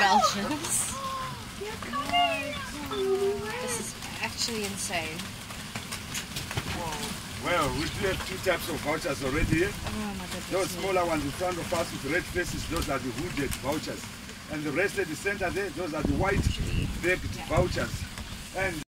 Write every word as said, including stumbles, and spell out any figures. Belgians. You're coming! This is actually insane. Whoa. Well, we have two types of vouchers already. Oh my goodness. Those smaller ones in front of us with red faces, those are the hooded vouchers. And the rest at the center there, those are the white bagged yeah. vouchers. And